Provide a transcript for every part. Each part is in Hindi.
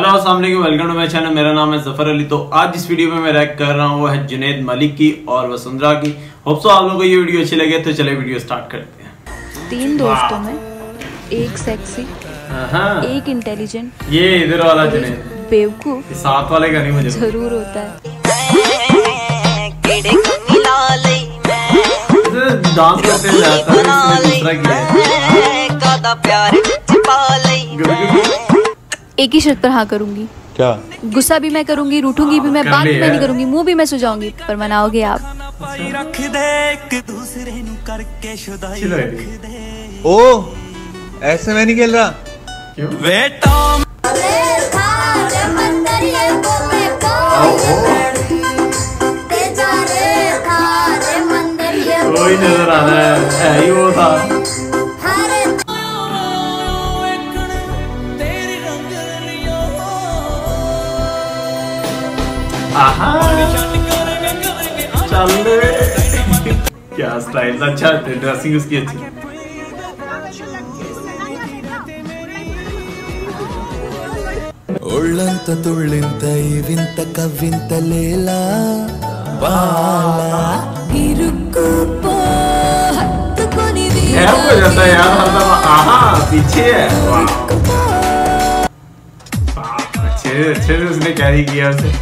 हेलो अस्सलाम वालेकुम, वेलकम टू माय चैनल। मेरा नाम है जफर अली। तो आज इस वीडियो में मैं रिएक्ट कर रहा हूँ वो है जुनैद मलिक की और वसुंधरा की। होप सो आप लोगों को ये वीडियो अच्छी लगे। तो चले वीडियो स्टार्ट करते हैं। तीन दोस्तों में एक सेक्सी, एक इंटेलिजेंट, ये इधर वाला जुनैद बेवकूफ, साथ वाले का नहीं मुझे जरूर होता है। डांस करते जाता है, एक ही शर्त पर हाँ करूंगी। क्या? गुस्सा भी मैं करूंगी, रूठूंगी भी मैं, बात भी मैं नहीं करूंगी, मुंह भी मैं सुझाऊंगी, पर मनाओगे आप। ओ, ऐसे मैं नहीं खेल रहा। वही नजर आ रहा है, ही वो था। क्या स्टाइल, अच्छा ड्रेसिंग उसकी अच्छी। उल्लंत तुल्लंत विंत कविंत लेला बाला इरुकु पो हत्त कोनी दीला। क्या हो जाता है यार, मतलब आहा पीछे है। वाह, अच्छे से उसने कैरी किया उसे।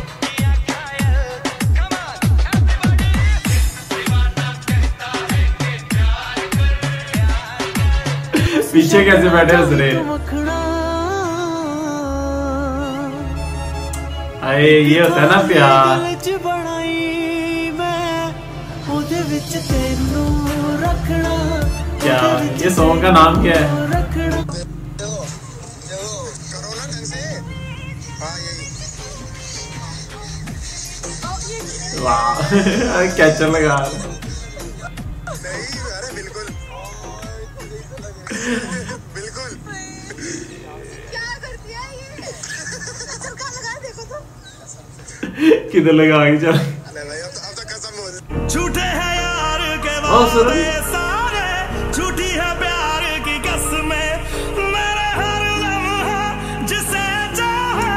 पीछे कैसे बैठे उसने। अरे ये होता है ना प्यार। क्या ये सॉन्ग का नाम क्या है? वाह कैचर लगा। बिल्कुल क्या कर दिया ये? तुक्का लगा देखो तो। किधर लगा आगे चल। अरे भाई अब तो कसम हो गई। झूठे हैं यार के वादे सारे, झूठी है प्यार की कसमें। मेरा हर लम्हा जिसे चाहा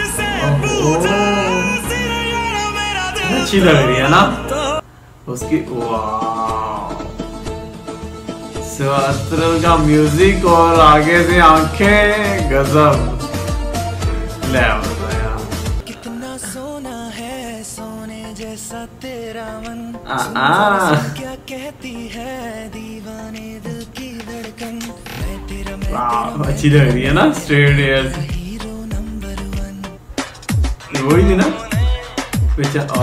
जिसे पूजा, सिर्फ यार मेरा दिल। अच्छी लग रही है ना उसकी। वाह का म्यूजिक और आगे से आंखें, गजब। कितना सोना है, सोने जैसा तेरा मन। क्या कहती है दीवाने दिल की धड़कन। वाह अच्छी लग रही है ना, स्ट्रेट एयर्स। वही थी ना बेचा। ओ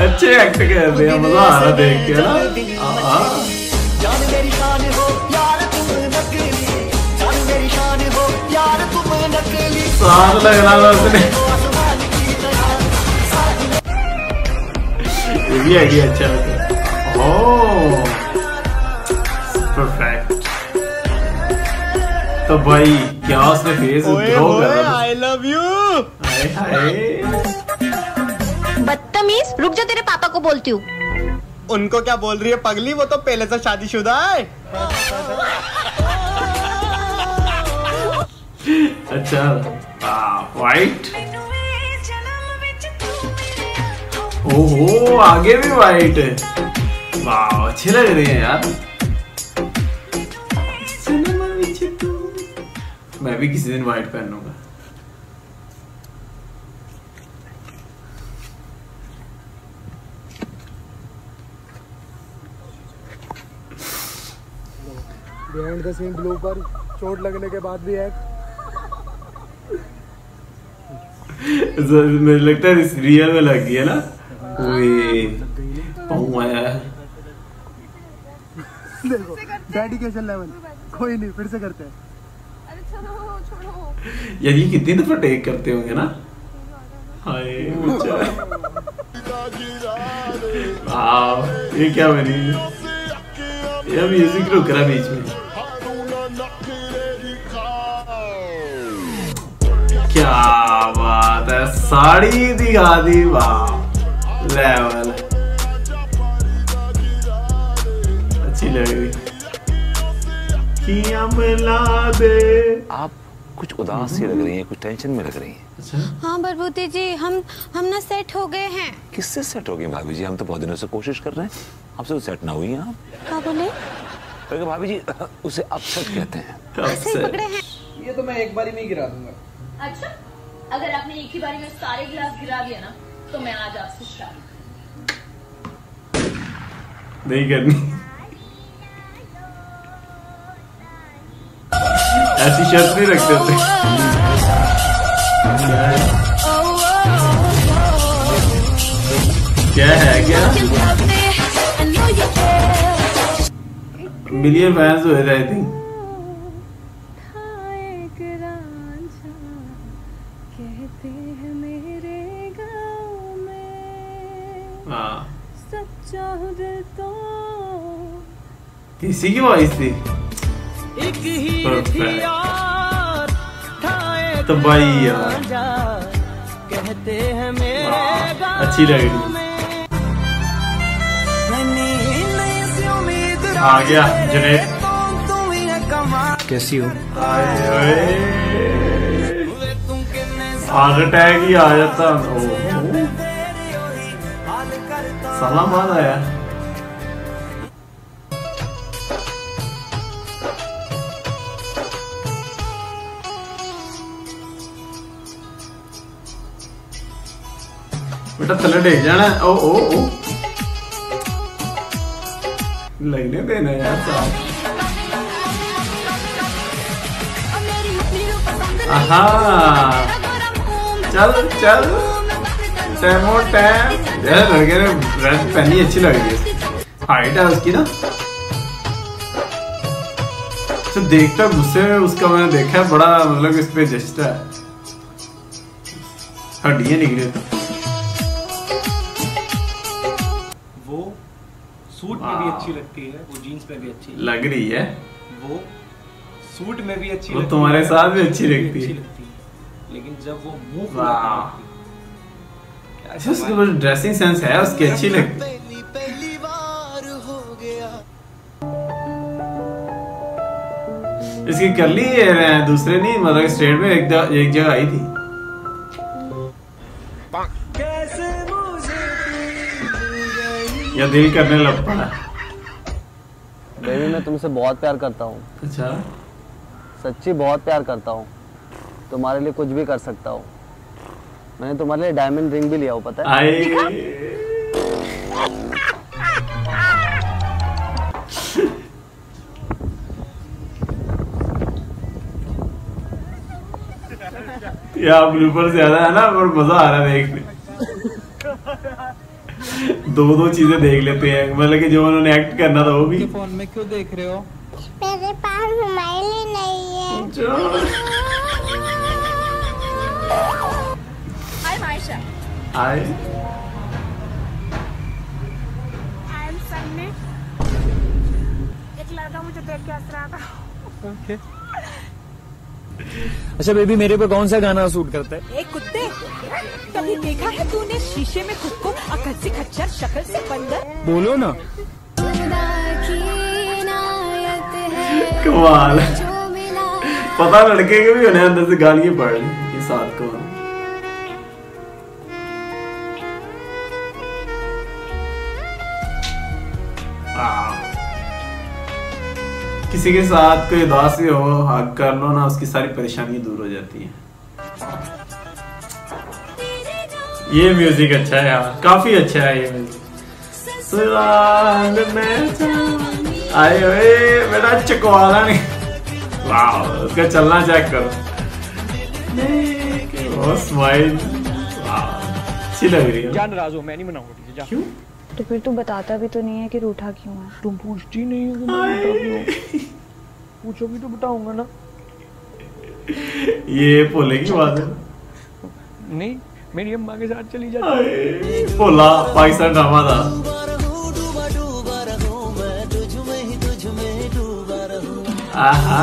अच्छे एक्ट कर रहे हैं, मजा आ रहा देख के ना। जान मेरी शान हो यार तुम नकली, जान मेरी शान हो यार तुम नकली। साथ लग रहा था उसने। ये भी आइडिया अच्छा है। Oh perfect. तो भाई क्या उसने फेस ग्रो कर रहा है। I love you. हाय हाय बदतमीज, रुक जा, तेरे पापा को बोलती हूँ। उनको क्या बोल रही है पगली, वो तो पहले से शादीशुदा है। अच्छा वाइट। ओहो आगे भी वाइट है। वाह अच्छी लग रही है यार। मैं भी किसी दिन वाइट पहनूंगा। बिहाइंड द सीन ब्लू पर चोट लगने के बाद भी है। मुझे लगता है इस रियल में लग गया ना। देखो डेडिकेशन लेवल। कोई नहीं, फिर से करते हैं। अरे छोड़ो छोड़ो यार, ये कितनी दफा टेक करते होंगे ना। हाय वाह ये क्या बनी। ये म्यूजिक रुक रहा बीच में। क्या बात है, साड़ी दिखा दी। वाह लेवल। अच्छी लगेगी। आप कुछ उदास सी लग रही हैं, कुछ टेंशन में लग रही हैं। अच्छा? हाँ बरबूती जी, हम ना सेट हो गए हैं। किससे सेट हो गए भाभी जी? हम तो बहुत दिनों से कोशिश कर रहे हैं, आपसे तो सेट ना हुई हैं। क्या बोले? तो भाभी जी उसे अपसेट कहते हैं। अपसेट पकड़े हैं। ये तो मैं एक बारी में ही गिरा दूंगा। अच्छा, अगर आपने एक ही बारी में सारे गिलास गिरा दिया ना तो मैं आज आपसे शादी नहीं करनी। ऐसी शर्त नहीं रखते थे। क्या है क्या? मिलियन फैंस हुए थे आई थिंक। किसी की वॉइस थी। तो भाई यार कहते हैं मेरे अच्छी लग रही। आ गया जुनैद, कैसी हो? हार्ट अटैक ही आ जाता। साला माल आया। बेटा थले देख जाना। ओ ओ ओ लगने देना यार साहब। आहा चल चल टैमो टैम। यार लड़के ने रेड पहनी अच्छी लग रही है। हाइट है उसकी ना, तो देखता गुस्से में उसका मैंने देखा है बड़ा, मतलब इस पे जस्टा है, हड्डियाँ निकली। सूट में भी अच्छी लगती है वो, जीन्स में भी अच्छी लग रही है वो, सूट में भी अच्छी, वो तुम्हारे साथ भी अच्छी लगती है, लेकिन जब वो मुंह खुला करती है, उसका ड्रेसिंग सेंस है उसकी, अच्छी लगती है। पहली बार हो गया। इसकी कर ली है दूसरे नहीं, मतलब स्टेट में एक जगह आई थी। या दिल करने लग पड़ा। बेबी मैं तुमसे बहुत प्यार करता हूँ। अच्छा? सच्ची बहुत प्यार करता हूँ, तुम्हारे लिए कुछ भी कर सकता हूँ। मैंने तुम्हारे लिए डायमंड रिंग भी लिया हो, पता है? यार ब्लूपर ज्यादा है ना, पर मजा आ रहा है देखने। दो चीजें देख लेते हैं, मतलब कि जो उन्होंने एक्ट करना था वो भी। फोन में क्यों देख रहे हो? मेरे पास मोबाइल ही नहीं है। Hi Maysha. Hi. I am Sunny. एक लड़का मुझे देख के हंस रहा था। ओके। अच्छा बेबी, मेरे पे कौन सा गाना सूट करता है? एक कुत्ते, कभी देखा है तूने शीशे में खुद को? अकसी खच्चर शक्ल से बंदर। बोलो ना। कमाल। पता लड़के के भी होने अंदर से गालियाँ पड़ रही ये साथ को। किसी के साथ कोई उदासी हो, हग कर लो ना, उसकी सारी परेशानी दूर हो जाती है। ये म्यूजिक अच्छा है यार, काफी अच्छा है ये म्यूजिक। आए ओए बेटा चकवाला नहीं। वाह, उसका चलना चेक करो। स्माइल अच्छी लग रही है। जान नाराज हो, मैं नहीं मनाऊंगा। क्यों? तो फिर तू बताता भी तो नहीं है कि रूठा क्यों है। तुम पूछती नहीं हो कि मैं रूठा क्यों हूं। पूछोगी तो बताऊंगा ना। ये भोले की बात है। नहीं, मेरी अम्मा के साथ चली जाती। भोला पाकिस्तान ड्रामा था। आहा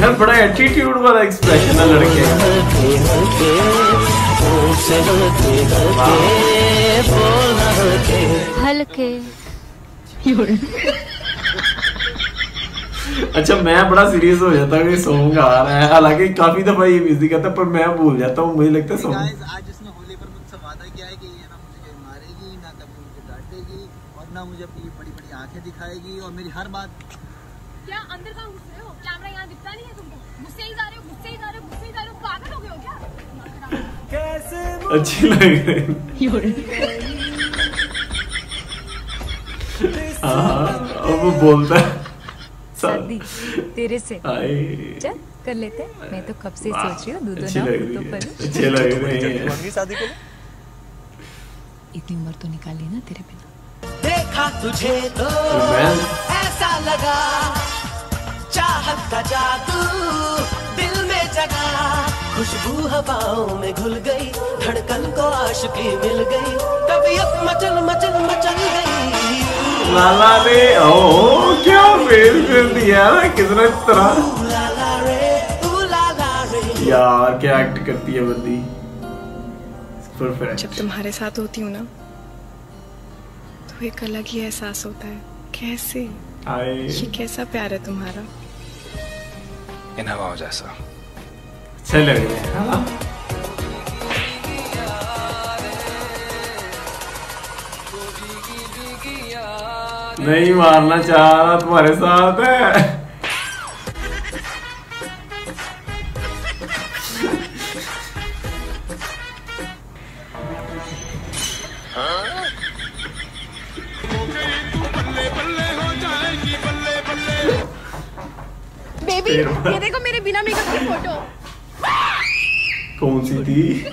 यार, बड़ा एटीट्यूड वाला एक्सप्रेशन है लड़के। हल्के। अच्छा मैं बड़ा सीरियस हो जाता हूँ कि सॉन्ग आ रहा है, हालांकि काफी दफा ये म्यूजिक आता है पर मैं भूल जाता हूँ, मुझे लगता है सॉन्ग। आज उसने होली पर मुझसे वादा किया है कि ये ना मुझे मारेगी ना कभी मुझे डांटेगी और ना मुझे अपनी बड़ी बड़ी आंखें दिखाएगी और मेरी हर बात। क्या अंदर का गुस्से हो, कैमरा यहाँ दिखता नहीं है तुमको, गुस्से ही जा रहे हो, गुस्से ही जा रहे हो, गुस्से ही जा रहे हो, पागल हो गए हो क्या? कैसे अच्छी लग रही। हाँ वो बोलता है शादी तेरे से चल कर लेते हैं, मैं तो कब से सोच रही हूँ दूधो ना अच्छे लग रही है शादी को। इतनी उम्र तो निकाली ना तेरे बिना। देखा तुझे तो ऐसा लगा चाहत का जादू दिल में जगा, खुशबू हवाओं में घुल गई, धड़कन को आशिकी मिल गई, तबीयत मचल मचल मचल गई। लाला रे ओ क्या फेल कर दिया कितना तरह। यार क्या एक्ट करती है बंदी। जब तुम्हारे साथ होती हूँ ना तो एक अलग ही एहसास होता है। कैसे ये कैसा प्यार है तुम्हारा, इन हवाओं जैसा। अच्छा लग रहा है। नहीं मारना चाह रहा तुम्हारे साथ है। बेबी ये देखो मेरे बिना मेकअप की फोटो। कौन सी थी?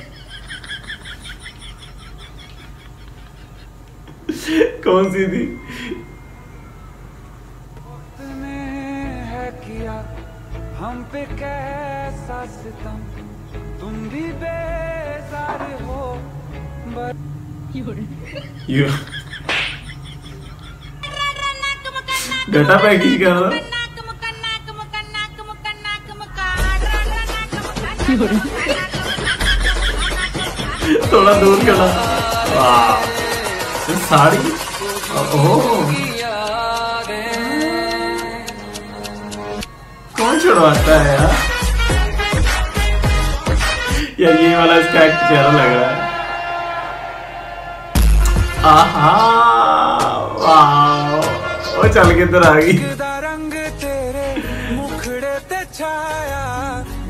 कौन सी थी? हम पे कैसा सितम, तुम भी बेजार हो। डाटा पैकेज कर रहा। थोड़ा दूर करना। वाह साड़ी ओह कौन छुड़वाता है यार। यार ये वाला इसका एक्ट प्यारा लग रहा है। आहा वाह वो चल के इधर आ गई। रंग तेरे मुखड़े ते छाया,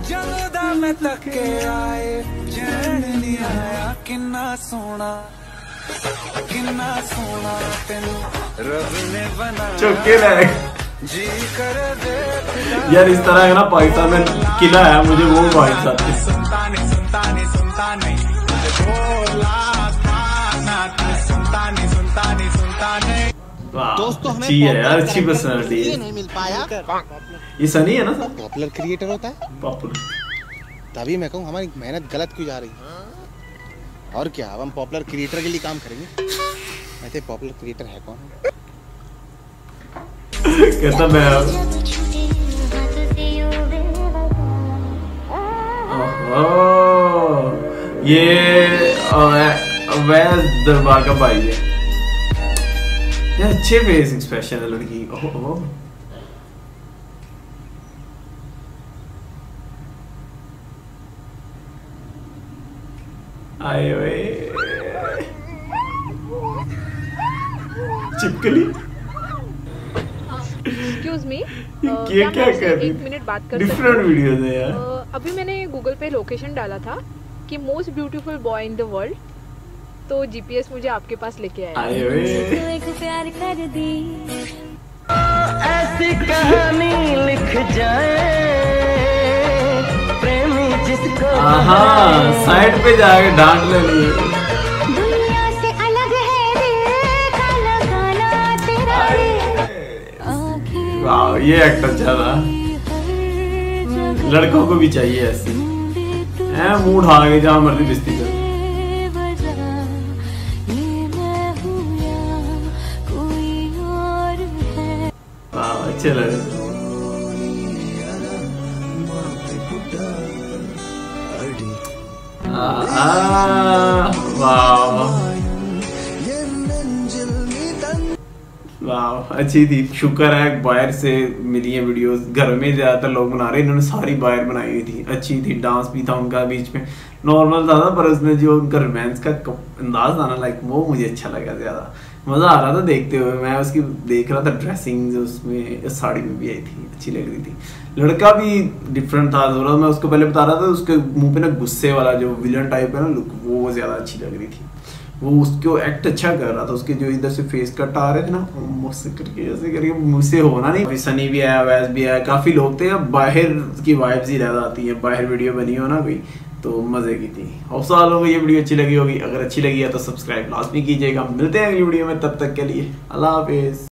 जलदा में तक के आए चैन नहीं आया, किन्ना सोना किन्ना सोना तेनू रब ने बनाया। चुपके रह यार इस तरह है ना। पाकिस्तान में किला है मुझे वो भाई दोस्तों अच्छी है यार, अच्छी पर्सनालिटी है। नहीं मिल पाया ये सनी है ना सर पॉपुलर क्रिएटर होता है पॉपुलर। तभी मैं कहूँ हमारी मेहनत गलत क्यों जा रही है। और क्या हम पॉपुलर क्रिएटर के लिए काम करेंगे। वैसे पॉपुलर क्रिएटर है कौन? कैसा मैं ये वैस दरबार का भाई है। ये अच्छे फेस एक्सप्रेशन है लड़की। ओहो आए वे चिपकली। Excuse me, क्या क्या कर एक मिनट बात कर सकते हैं? वीडियोस है यार। अभी मैंने गूगल पे लोकेशन डाला था कि most beautiful boy in the world, तो जीपीएस मुझे आपके पास लेके आया। ऐसी कहानी लिख जाए प्रेमी जिसको। साइड पे जाके डांट ले लिए। वाह ये एक्ट अच्छा था। लड़कों को भी चाहिए ऐसे मुंह उठा के जहाँ मर्जी बिस्ती कर। अच्छे लगे। वाह वाह अच्छी थी। शुक्र है बायर से मिली है वीडियोस, घर में ज़्यादातर लोग बना रहे, इन्होंने सारी बायर बनाई हुई थी, अच्छी थी, डांस भी था उनका बीच में नॉर्मल था पर उसमें जो उनका रोमांस का अंदाज था ना लाइक वो मुझे अच्छा लगा, ज़्यादा मज़ा आ रहा था देखते हुए। मैं उसकी देख रहा था ड्रेसिंग उसमें, साड़ी में भी आई थी, अच्छी लग रही थी। लड़का भी डिफरेंट था थोड़ा, मैं उसको पहले बता रहा था, उसके मुँह पे ना गुस्से वाला जो विलन टाइप है ना लुक, वो ज़्यादा अच्छी लग रही थी, वो उसको एक्ट अच्छा कर रहा था। उसके जो इधर से फेस कट आ रहे थे ना मुझसे करके ऐसे करके मुझसे होना नहीं। अभी सनी भी आया, वैस भी आया, काफ़ी लोग थे। बाहर की वाइब्स ही ज़्यादा आती है, बाहर वीडियो बनी हो ना कोई तो मज़े की थी। और साल लोगों को ये वीडियो अच्छी लगी होगी, अगर अच्छी लगी है तो सब्सक्राइब लाजमी कीजिएगा। मिलते हैं अगली वीडियो में, तब तक के लिए अल्लाह हाफिज़।